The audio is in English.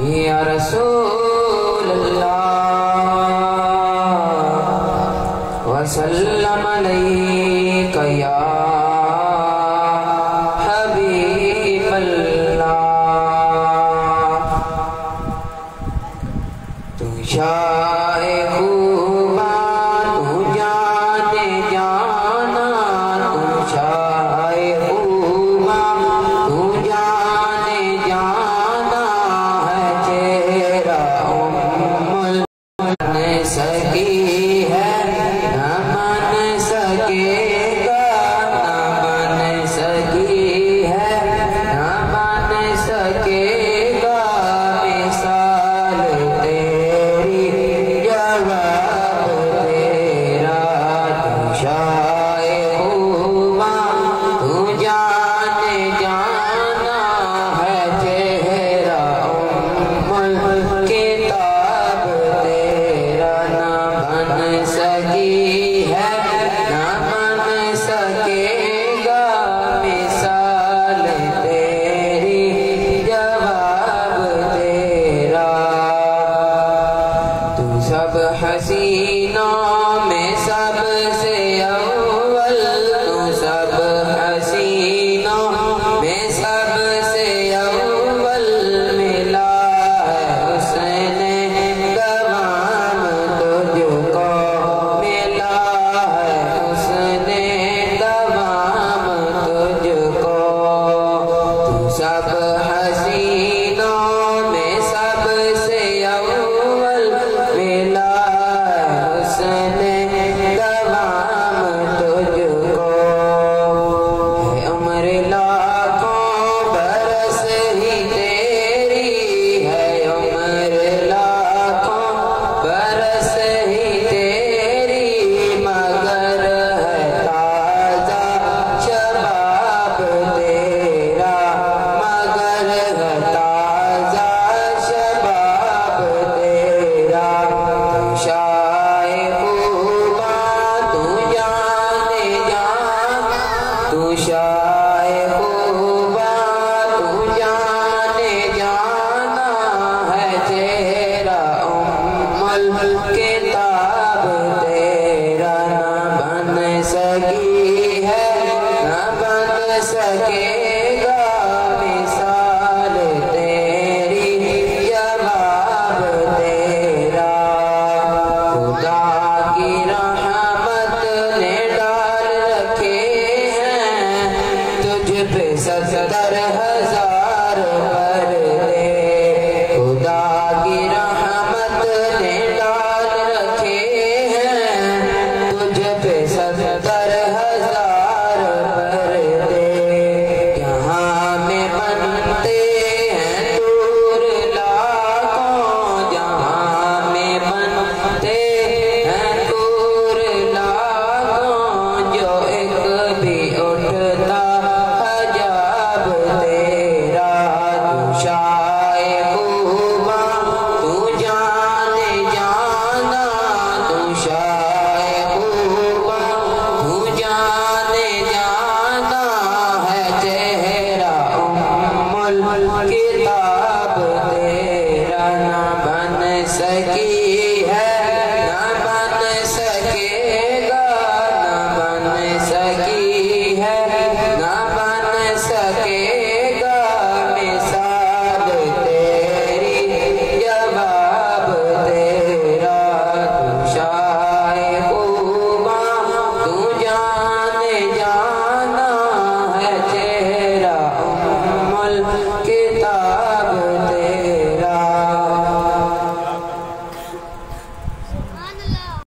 Ya Rasulallah wa sallam alayka ya Habiballah.